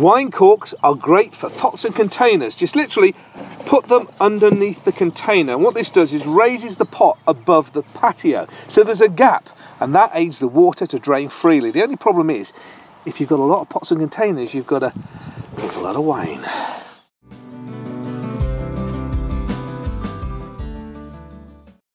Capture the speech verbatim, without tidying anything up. Wine corks are great for pots and containers. Just literally put them underneath the container. And what this does is raises the pot above the patio. So there's a gap, and that aids the water to drain freely. The only problem is, if you've got a lot of pots and containers, you've got to drink a lot of wine.